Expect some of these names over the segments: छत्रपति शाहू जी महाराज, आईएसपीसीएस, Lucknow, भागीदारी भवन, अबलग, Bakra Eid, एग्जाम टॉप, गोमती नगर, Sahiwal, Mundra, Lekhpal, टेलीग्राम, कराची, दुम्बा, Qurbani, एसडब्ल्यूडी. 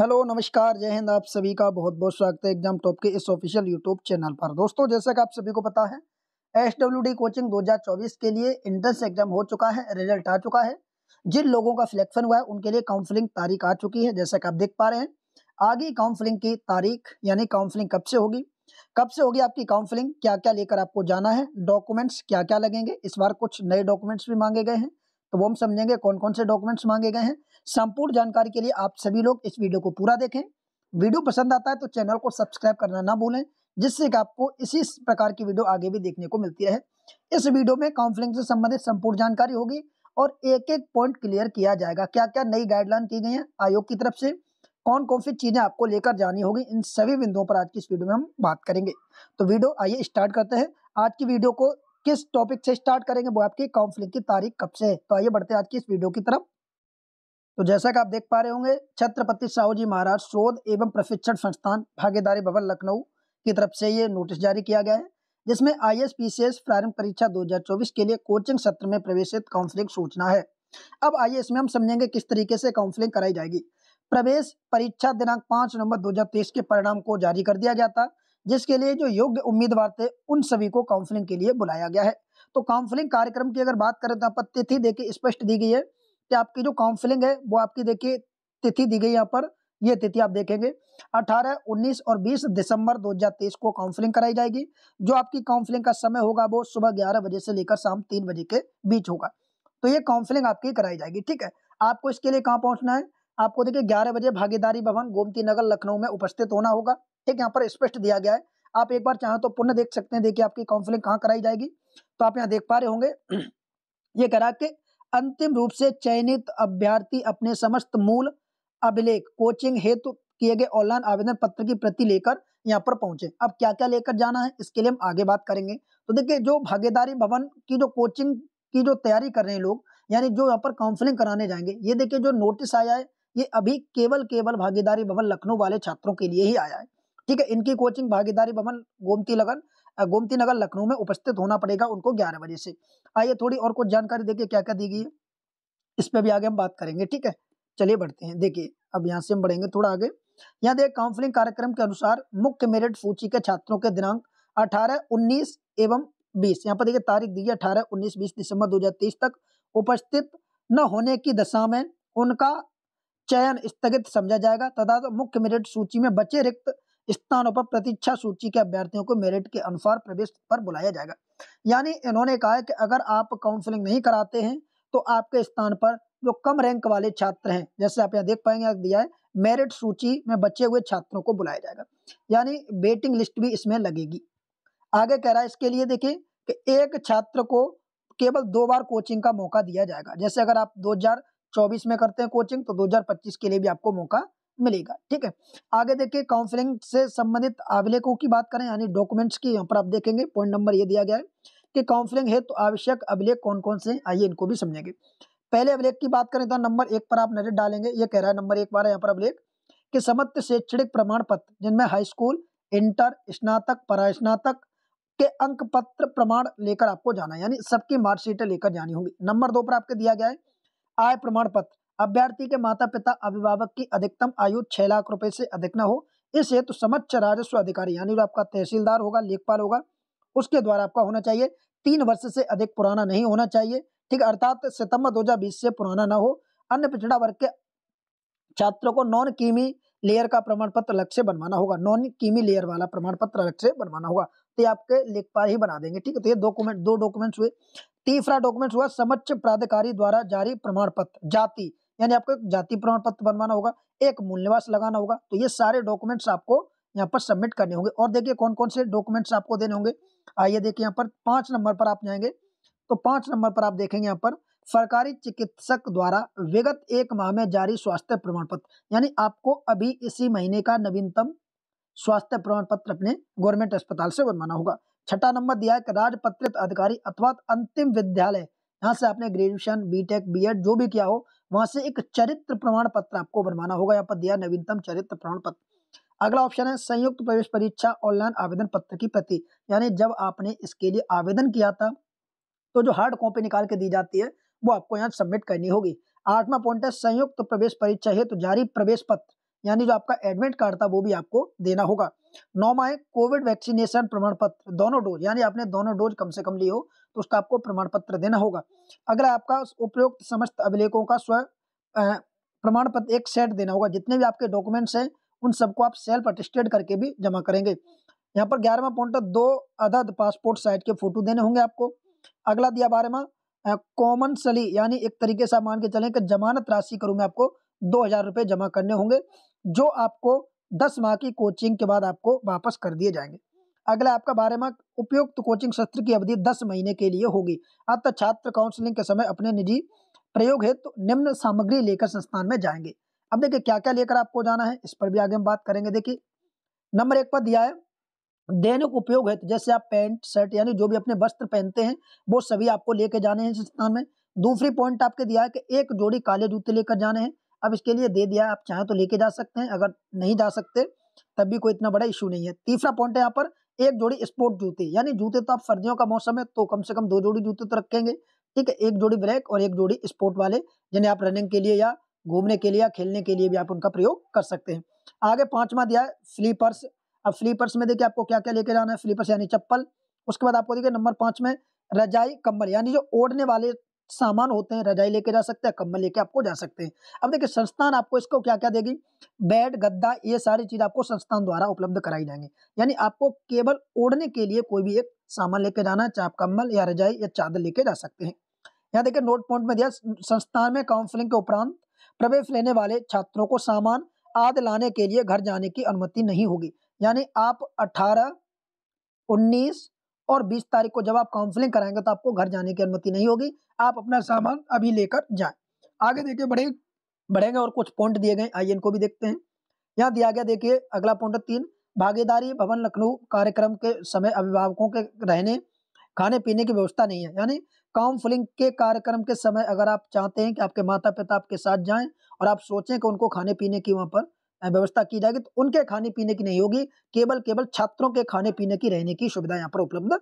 Hello नमस्कार जय हिंद। आप सभी का बहुत बहुत स्वागत है एग्जाम टॉप के इस ऑफिशियल यूट्यूब चैनल पर। दोस्तों जैसा कि आप सभी को पता है एसडब्ल्यूडी कोचिंग 2024 के लिए एंट्रेंस एग्जाम हो चुका है, रिजल्ट आ चुका है। जिन लोगों का सिलेक्शन हुआ है उनके लिए काउंसलिंग तारीख आ चुकी है, जैसा कि आप देख पा रहे हैं। आगे काउंसलिंग की तारीख यानी काउंसलिंग कब से होगी, आपकी काउंसलिंग क्या क्या लेकर आपको जाना है, डॉक्यूमेंट्स क्या क्या लगेंगे। इस बार कुछ नए डॉक्यूमेंट्स भी मांगे गए हैं, तो वो हम समझेंगे कौन कौन से डॉक्यूमेंट्स मांगे गए हैं। संपूर्ण जानकारी के लिए आप सभी लोग इस वीडियो को पूरा देखें। वीडियो पसंद आता है तो चैनल को सब्सक्राइब करना ना भूलें, जिससे कि आपको इसी प्रकार की वीडियो आगे भी देखने को मिलती है। इस वीडियो में काउंसलिंग से संबंधित संपूर्ण जानकारी होगी और एक एक पॉइंट क्लियर किया जाएगा। क्या क्या नई गाइडलाइन की गई है आयोग की तरफ से, कौन कौन सी चीजें आपको लेकर जानी होगी, इन सभी बिंदुओं पर आज की इस वीडियो में हम बात करेंगे। तो वीडियो आइए स्टार्ट करते हैं। आज की वीडियो को किस टॉपिक से स्टार्ट करेंगे, वो आपकी काउंसलिंग की तारीख कब से है, तो आइए बढ़ते हैं आज की इस वीडियो की तरफ। तो जैसा कि आप देख पा रहे होंगे, छत्रपति शाहू जी महाराज शोध एवं प्रशिक्षण संस्थान भागीदारी भवन लखनऊ की तरफ से ये नोटिस जारी किया गया है, जिसमें आईएसपीसीएस प्रारंभ परीक्षा 2024 के लिए कोचिंग सत्र में प्रवेशित काउंसलिंग सूचना है। अब आइए इसमें हम समझेंगे किस तरीके से काउंसलिंग कराई जाएगी। प्रवेश परीक्षा दिनांक 5 नवंबर 2023 के परिणाम को जारी कर दिया गया था, जिसके लिए जो योग्य उम्मीदवार थे उन सभी को काउंसलिंग के लिए बुलाया गया है। तो काउंसलिंग कार्यक्रम की अगर बात करें तो तिथि देखिए स्पष्ट दी गई है कि आपकी जो काउंसलिंग है वो आपकी देखिए तिथि दी गई यहाँ पर, ये तिथि आप देखेंगे 18, 19 और 20 दिसंबर 2023 को काउंसलिंग कराई जाएगी। जो आपकी काउंसलिंग का समय होगा वो सुबह 11 बजे से लेकर शाम 3 बजे के बीच होगा। तो ये काउंसलिंग आपकी कराई जाएगी, ठीक है। आपको इसके लिए कहाँ पहुँचना है, आपको देखिए 11 बजे भागीदारी भवन गोमती नगर लखनऊ में उपस्थित होना होगा, ठीक। यहाँ पर स्पष्ट दिया गया है, आप एक बार चाहें तो पुनः देख सकते हैं। देखिए आपकी काउंसलिंग कहाँ कराई जाएगी, तो आप यहाँ देख पा रहे होंगे ये करा के अंतिम रूप से चयनित अभ्यर्थी अपने समस्त मूल अभिलेख कोचिंग हेतु किए गए ऑनलाइन आवेदन पत्र की प्रति लेकर यहाँ पर पहुंचे। अब क्या क्या लेकर जाना है इसके लिए हम आगे बात करेंगे। तो देखिये जो भागीदारी भवन की जो कोचिंग की जो तैयारी कर रहे हैं लोग, यानी जो यहाँ पर काउंसलिंग कराने जाएंगे, ये देखिये जो नोटिस आया है ये अभी केवल भागीदारी भवन लखनऊ वाले छात्रों के लिए ही आया है, ठीक है। इनकी कोचिंग भागीदारी भवन गोमती नगर लखनऊ में उपस्थित होना पड़ेगा उनको 11 बजे से। आइए थोड़ी और कुछ जानकारी देखिए क्या क्या दी गई है, इस पर भी आगे हम बात करेंगे, ठीक है। चलिए बढ़ते हैं। देखिए अब यहाँ से हम बढ़ेंगे थोड़ा आगे। यहाँ देखिए काउंसलिंग कार्यक्रम के अनुसार मुख्य मेरिट सूची के छात्रों के दिनांक 18, 19 एवं 20, यहाँ पर देखिए तारीख दी है 18, 19, 20 दिसंबर 2023 तक उपस्थित न होने की दशा में उनका चयन स्थगित समझा जाएगा तथा मुख्य मेरिट सूची में बचे रिक्त स्थानों पर प्रतीक्षा सूची के अभ्यर्थियों को मेरिट के अनुसार प्रवेश पर बुलाया जाएगा। यानी इन्होंने कहा है कि अगर आप काउंसलिंग नहीं कराते हैं तो आपके स्थान पर जो कम रैंक वाले छात्र हैं, जैसे आप यहाँ देख पाएंगे दिया है, मेरिट सूची में बचे हुए छात्रों को बुलाया जाएगा, यानी वेटिंग लिस्ट भी इसमें लगेगी। आगे कह रहा है इसके लिए देखिए कि एक छात्र को केवल 2 बार कोचिंग का मौका दिया जाएगा। जैसे अगर आप 2024 में करते हैं कोचिंग तो 2025 के लिए भी आपको मौका मिलेगा, ठीक है। आगे देखिए काउंसलिंग से संबंधित अभिलेखों की बात करें यानी डॉक्यूमेंट्स की, यहाँ पर आप देखेंगे पॉइंट नंबर ये दिया गया है कि काउंसलिंग है तो आवश्यक अभिलेख कौन कौन से, आइए इनको भी समझेंगे। पहले अभिलेख की बात करें तो नंबर 1 पर आप नजर डालेंगे, ये कह रहा है नंबर 1 पर यहाँ पर अभिलेख के समस्त शैक्षणिक प्रमाण पत्र जिनमें हाई स्कूल, इंटर, स्नातक, परास्नातक के अंक पत्र प्रमाण लेकर आपको जाना है, यानी सबकी मार्कशीटें लेकर जानी होगी। नंबर 2 पर आपके दिया गया है आय प्रमाण पत्र, अभ्यर्थी के माता पिता अभिभावक की अधिकतम आयु 6 लाख रुपए से अधिक न हो, इस हेतु समक्ष राजस्व अधिकारी यानी जो आपका तहसीलदार होगा, लेखपाल होगा, उसके द्वारा आपका होना चाहिए। 3 वर्ष से अधिक पुराना नहीं होना चाहिए, ठीक, अर्थात सितंबर 2020 से पुराना ना हो। अन्य पिछड़ा वर्ग के छात्रों को नॉन कीमी लेयर का प्रमाण पत्र अलग से बनवाना होगा, नॉन कीमी लेयर वाला प्रमाण पत्र अलग से बनवाना होगा, तो ये आपके लेखपाल ही बना देंगे, ठीक है। तो ये दो डॉक्यूमेंट्स हुए। तीसरा डॉक्यूमेंट हुआ समक्ष प्राधिकारी द्वारा जारी प्रमाण पत्र, जाति यानी आपको एक जाति प्रमाण पत्र बनवाना होगा, एक मूल निवास लगाना होगा। तो ये सारे डॉक्यूमेंट्स आपको यहाँ पर सबमिट करने होंगे। और देखिए कौन कौन से डॉक्यूमेंट्स आपको देने होंगे, आइए देखिए यहाँ पर 5 नंबर पर आप जाएंगे तो 5 नंबर पर आप देखेंगे यहाँ पर सरकारी चिकित्सक द्वारा विगत 1 माह में जारी स्वास्थ्य प्रमाण पत्र, यानी आपको अभी इसी महीने का नवीनतम स्वास्थ्य प्रमाण पत्र अपने गवर्नमेंट अस्पताल से बनवाना होगा। 6ठा नंबर दिया है कि राजपत्रित अधिकारी अथवा अंतिम विद्यालय, यहाँ से आपने ग्रेजुएशन, बीटेक, बीएड जो भी किया हो, वहां से एक चरित्र प्रमाण पत्र आपको बनवाना होगा। यहाँ पर दिया नवीनतम चरित्र प्रमाण पत्र। अगला ऑप्शन है संयुक्त प्रवेश परीक्षा ऑनलाइन आवेदन पत्र की प्रति, यानी जब आपने इसके लिए आवेदन किया था तो जो हार्ड कॉपी निकाल के दी जाती है वो आपको यहाँ सबमिट करनी होगी। 8वां पॉइंट है संयुक्त प्रवेश परीक्षा हेतु जारी प्रवेश पत्र, यानी जो आपका एडमिट कार्ड था वो भी आपको देना होगा। 9वां है कोविड वैक्सीनेशन प्रमाण पत्र, दोनों डोज, यानी आपने दोनों डोज कम से कम लिए हो तो उसका आपको प्रमाण पत्र देना होगा। अगला आपका उपयुक्त समस्त अभिलेखों का स्व प्रमाण पत्र एक सेट देना होगा, जितने भी आपके डॉक्यूमेंट्स हैं उन सबको आप सेल्फ अटेस्टेड करके भी जमा करेंगे। यहाँ पर 11वां पॉइंट, 2 अदद पासपोर्ट साइज के फोटो देने होंगे आपको। अगला दिया 12वां कॉमन सली, यानी एक तरीके से मान के चलें कि जमानत राशि के रूप में आपको 2000 रुपये जमा करने होंगे, जो आपको 10 माह की कोचिंग के बाद आपको वापस कर दिए जाएंगे। अगला आपका 12वां उपयुक्त कोचिंग सत्र की अवधि 10 महीने के लिए होगी। अतः छात्र काउंसलिंग के समय अपने निजी प्रयोग हेतु तो निम्न सामग्री लेकर संस्थान में जाएंगे। अब देखिए क्या क्या लेकर आपको जाना है, इस पर भी आगे हम बात करेंगे। देखिए नंबर 1 पर दिया है दैनिक उपयोग है, जैसे आप पैंट शर्ट यानी जो भी अपने वस्त्र पहनते हैं वो सभी आपको लेके जाने हैं संस्थान में। दूसरी पॉइंट आपके दिया है कि 1 जोड़ी काले जूते लेकर जाने हैं। अब इसके लिए दे दिया है, आप चाहे तो लेके जा सकते हैं, अगर नहीं जा सकते तब भी कोई इतना बड़ा इशू नहीं है। तीसरा पॉइंट है यहाँ पर 1 जोड़ी स्पोर्ट जूते, यानी जूते तो आप सर्दियों का मौसम है तो कम से कम 2 जोड़ी जूते तो रखेंगे, ठीक है। 1 जोड़ी ब्लैक और 1 जोड़ी स्पोर्ट वाले, जिन्हें आप रनिंग के लिए या घूमने के लिए या खेलने के लिए भी आप उनका प्रयोग कर सकते हैं। आगे 5वां दिया है स्लीपर्स। अब स्लीपर्स में देखिए आपको क्या क्या लेके जाना है, स्लीपर्स यानी चप्पल। उसके बाद आपको देखिए नंबर 5 में रजाई कंबल, यानी जो ओढ़ने वाले सामान होते हैं, रजाई लेके जा सकते हैं, कंबल लेके आपको जा सकते हैं। अब देखिए संस्थान आपको इसको क्या क्या देगी, बेड गद्दा, ये सारी चीज आपको संस्थान द्वारा उपलब्ध कराई जाएंगी। यानी आपको केवल ओढ़ने के लिए कोई भी एक सामान लेके जाना है, चाहे आप कंबल या रजाई या चादर लेके जा सकते हैं। यहाँ देखिए नोट पॉइंट में दिया संस्थान में काउंसलिंग के उपरांत प्रवेश लेने वाले छात्रों को सामान आदि लाने के लिए घर जाने की अनुमति नहीं होगी। यानी आप 18, 19 और 20 तारीख को जब आप काउंसलिंग कराएंगे तो आपको घर जाने की अनुमति नहीं होगी, आप अपना सामान अभी लेकर जाएं। आगे देखिए बढ़ेंगे और कुछ पॉइंट दिए गए, आइए इनको भी देखते हैं। यहाँ दिया गया देखिए अगला पॉइंट 3 भागीदारी भवन लखनऊ कार्यक्रम के समय अभिभावकों के रहने खाने पीने की व्यवस्था नहीं है। यानी काउंसलिंग के कार्यक्रम के समय अगर आप चाहते हैं कि आपके माता पिता आपके साथ जाएं और आप सोचें कि उनको खाने पीने की वहाँ पर व्यवस्था की जाएगी तो उनके खाने पीने की नहीं होगी, केवल छात्रों के खाने पीने की रहने की सुविधा यहाँ पर उपलब्ध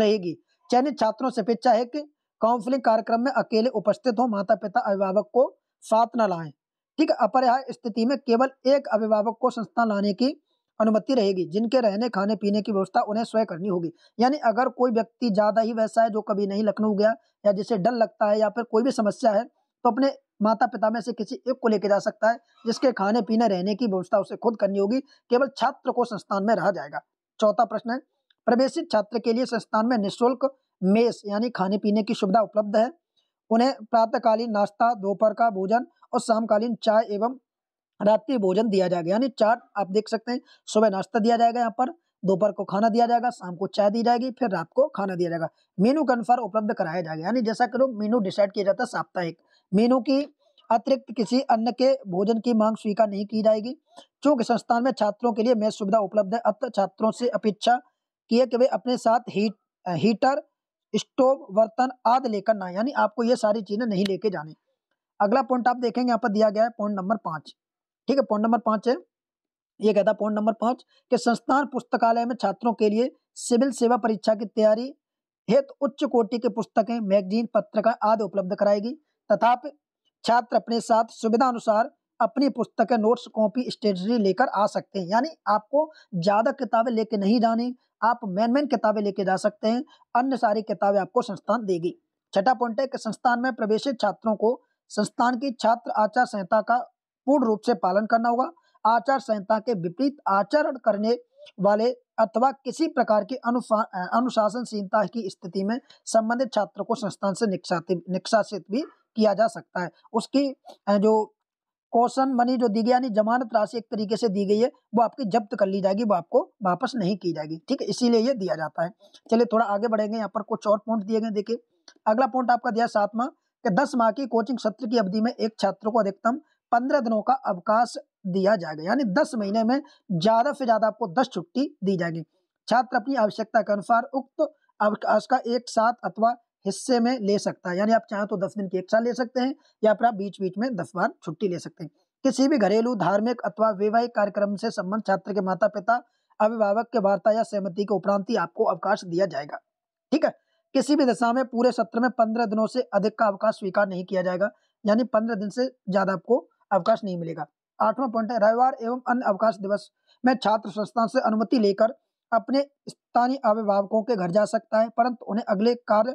रहेगी। चयनित छात्रों से अपेक्षा है कि काउंसलिंग कार्यक्रम में अकेले उपस्थित हो, माता पिता अभिभावक को साथ न लाएं, ठीक है। अपरिहार्य स्थिति में केवल एक अभिभावक को संस्थान लाने की अनुमति रहेगी, जिनके रहने खाने पीने की व्यवस्था उन्हें स्वयं करनी होगी। यानी अगर कोई व्यक्ति ज्यादा ही वैसा है जो कभी नहीं लखनऊ गया या जिसे डर लगता है या फिर कोई भी समस्या है तो अपने माता पिता में से किसी एक को लेकर जा सकता है, जिसके खाने पीने रहने की व्यवस्था उसे खुद करनी होगी, केवल छात्र को संस्थान में रहा जाएगा। 4वां प्रश्न है प्रवेशित छात्र के लिए संस्थान में निःशुल्क मेस यानी खाने पीने की सुविधा उपलब्ध है। उन्हें प्रातःकालीन नाश्ता, दोपहर का भोजन और शामकालीन चाय एवं रात्रि भोजन दिया जाएगा। यानी 4 आप देख सकते हैं, सुबह नाश्ता दिया जाएगा, यहाँ पर दोपहर को खाना दिया जाएगा, शाम को चाय दी जाएगी, फिर रात को खाना दिया जाएगा। मेनू के अनुसार उपलब्ध कराया जाएगा, यानी जैसा करो मेनू डिसाइड किया जाता है साप्ताहिक। मेनू की अतिरिक्त किसी अन्य के भोजन की मांग स्वीकार नहीं की जाएगी। चूँकि संस्थान में छात्रों के लिए मेस सुविधा उपलब्ध है, अतः छात्रों से अपेक्षा की है कि वे अपने साथ हीटर, स्टोव, बर्तन आदि लेकर ना, यानी आपको ये सारी चीजें नहीं लेके जानी। अगला पॉइंट आप देखेंगे यहाँ पर दिया गया है पॉइंट नंबर 5, ठीक है। पॉइंट नंबर 5 है ये कहता पॉइंट नंबर 5 कि संस्थान पुस्तकालय में छात्रों के लिए सिविल सेवा परीक्षा की तैयारी हेतु उच्च कोटि के पुस्तकें, मैगजीन, पत्रिका आदि उपलब्ध कराएगी, तथा छात्र अपने साथ सुविधा अनुसार अपनी पुस्तकें, नोट्स, कॉपी, स्टेशनरी लेकर आ सकते हैं। यानी आपको ज्यादा किताबें लेके नहीं जानी, आप मेन किताबें लेके जा सकते हैं, अन्य सारी किताबें आपको संस्थान देगी। 6ठा पॉइंट है कि संस्थान में प्रवेशित छात्रों को संस्थान की छात्र आचार संहिता का पूर्ण रूप से पालन करना होगा। आचार संहिता के विपरीत आचरण करने वाले अथवा किसी प्रकार की अनुशासनहीनता की स्थिति में संबंधित छात्र को संस्थान से निष्कासित भी किया जा सकता है। उसकी जो कौशन मनी जो दी गई यानी जमानत राशि एक तरीके से दी गई है वो आपकी जब्त कर ली जाएगी, वो आपको वापस नहीं की जाएगी, ठीक है, इसीलिए ये दिया जाता है। चलिए थोड़ा आगे बढ़ेंगे, यहाँ पर कुछ और पॉइंट दिए गए देखिए। अगला पॉइंट आपका दिया 7वां कि 10 माह की कोचिंग सत्र की अवधि में एक छात्र को अधिकतम 15 दिनों का अवकाश दिया जाएगा। यानी 10 महीने में ज्यादा से ज्यादा आपको 10 छुट्टी दी जाएगी। छात्र अपनी आवश्यकता के अनुसार उक्त अवकाश का एक साथ अथवा हिस्से में ले सकता है। यानी आप चाहे तो 10 दिन की एक साथ ले सकते हैं या फिर आप बीच बीच में 10 बार छुट्टी ले सकते हैं। किसी भी घरेलू, धार्मिक अथवा वैवाहिक कार्यक्रम से संबंध छात्र के माता पिता अभिभावक के वार्ता या सहमति के उपरांत ही आपको अवकाश दिया जाएगा, ठीक है। किसी भी दशा में पूरे सत्र में 15 दिनों से अधिक का अवकाश स्वीकार नहीं किया जाएगा, यानी 15 दिन से ज्यादा आपको अवकाश नहीं मिलेगा। आठवां पॉइंट है, रविवार एवं अन्य अवकाश दिवस में छात्र संस्थान से अनुमति लेकर अपने स्थानीय अभिभावकों के घर जा सकता है, परंतु उन्हें अगले कार्य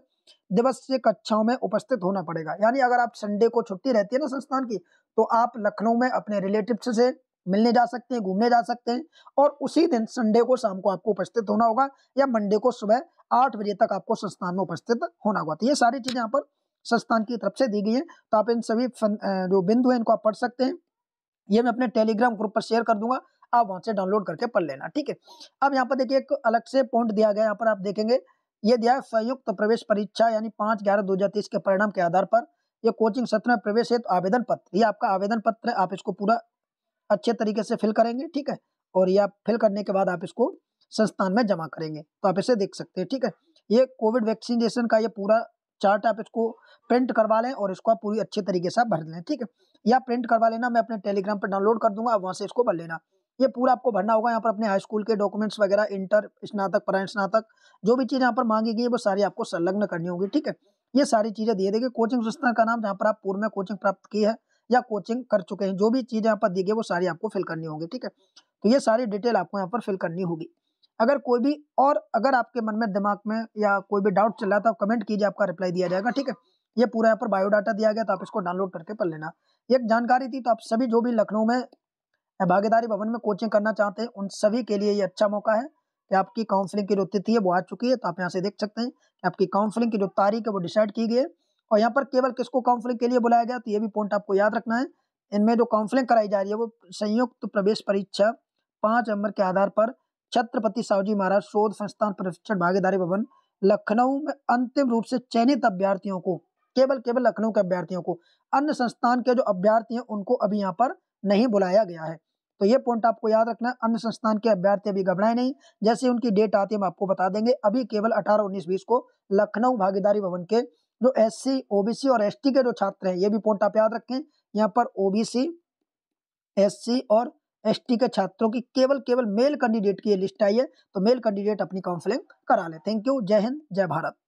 दिवस से कक्षाओं में उपस्थित होना पड़ेगा। यानी अगर आप संडे को छुट्टी रहती है ना संस्थान की, तो आप लखनऊ में अपने रिलेटिव से मिलने जा सकते हैं, घूमने जा सकते हैं, और उसी दिन संडे को शाम को आपको उपस्थित होना होगा या मंडे को सुबह 8 बजे तक आपको संस्थान में उपस्थित होना होगा। तो ये सारी चीजें यहाँ पर संस्थान की तरफ से दी गई है। तो आप इन सभी जो बिंदु है इनको आप पढ़ सकते हैं। ये मैं अपने टेलीग्राम ग्रुप पर शेयर कर दूंगा, आप वहां से डाउनलोड करके पढ़ लेना, ठीक है। अब यहाँ पर देखिए एक अलग से पॉइंट दिया गया, यहाँ पर आप देखेंगे ये दिया है संयुक्त प्रवेश परीक्षा यानी 5/11/2023 के परिणाम के आधार पर ये कोचिंग सत्र में प्रवेश हेतु आवेदन पत्र, ये आपका आवेदन पत्र है, आप इसको पूरा अच्छे तरीके से फिल करेंगे, ठीक है। और ये आप फिल करने के बाद आप इसको संस्थान में जमा करेंगे, तो आप इसे देख सकते हैं, ठीक है। ये कोविड वैक्सीनेशन का ये पूरा चार्ट आप इसको प्रिंट करवा लें और इसको आप पूरी अच्छे तरीके से भर लें, ठीक है। या प्रिंट करवा लेना, मैं अपने टेलीग्राम पर डाउनलोड कर दूंगा, आप वहाँ से इसको भर लेना। ये पूरा आपको भरना होगा। यहाँ पर अपने हाई स्कूल के डॉक्यूमेंट्स वगैरह, इंटर, स्नातक, परायण स्नातक, जो भी चीज़ यहाँ पर मांगी गई है वो सारी आपको संलग्न करनी होगी, ठीक है। ये सारी चीज़ें दिए। देखिए कोचिंग संस्थान का नाम जहाँ पर आप पूर्व में कोचिंग प्राप्त की है या कोचिंग कर चुके हैं, जो भी चीज़ें यहाँ पर दी गई वो सारी आपको फिल करनी होगी, ठीक है। तो ये सारी डिटेल आपको यहाँ पर फिल करनी होगी। अगर कोई भी और अगर आपके मन में दिमाग में या कोई भी डाउट चल रहा था, आप कमेंट कीजिए, आपका रिप्लाई दिया जाएगा, ठीक है। ये पूरा यहाँ पर बायोडाटा दिया गया, तो आप इसको डाउनलोड करके पढ़ लेना। एक जानकारी थी, तो आप सभी जो भी लखनऊ में भागीदारी भवन में कोचिंग करना चाहते हैं उन सभी के लिए ये अच्छा मौका है कि आपकी काउंसलिंग की जो तिथि है वो आ चुकी है। तो आप यहाँ से देख सकते हैं कि आपकी काउंसलिंग की जो तारीख है वो डिसाइड की गई है, और यहाँ पर केवल किसको काउंसलिंग के लिए बुलाया गया, तो ये भी पॉइंट आपको याद रखना है। इनमें जो काउंसलिंग कराई जा रही है वो संयुक्त प्रवेश परीक्षा 5 नंबर के आधार पर छत्रपति शाहू जी महाराज शोध संस्थान प्रशिक्षण भागीदारी भवन लखनऊ में अंतिम रूप से चयनित अभ्यर्थियों को, केवल लखनऊ के अभ्यर्थियों को, अन्य संस्थान के जो अभ्यर्थी हैं उनको अभी यहाँ पर नहीं बुलाया गया है। तो ये पॉइंट आपको याद रखना है। अन्य संस्थान के अभ्यर्थी अभी घबराए नहीं, जैसे उनकी डेट आती है हम आपको बता देंगे। अभी केवल 18, 19, 20 को लखनऊ भागीदारी भवन के जो SC, OBC और ST के जो छात्र हैं, ये भी पॉइंट आप याद रखें, यहाँ पर OBC, SC और ST के छात्रों की केवल मेल कैंडिडेट की ये लिस्ट आई है, तो मेल कैंडिडेट अपनी काउंसलिंग करा ले। थैंक यू, जय हिंद, जय भारत।